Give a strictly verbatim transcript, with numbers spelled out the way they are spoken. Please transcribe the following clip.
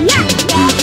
Yeah.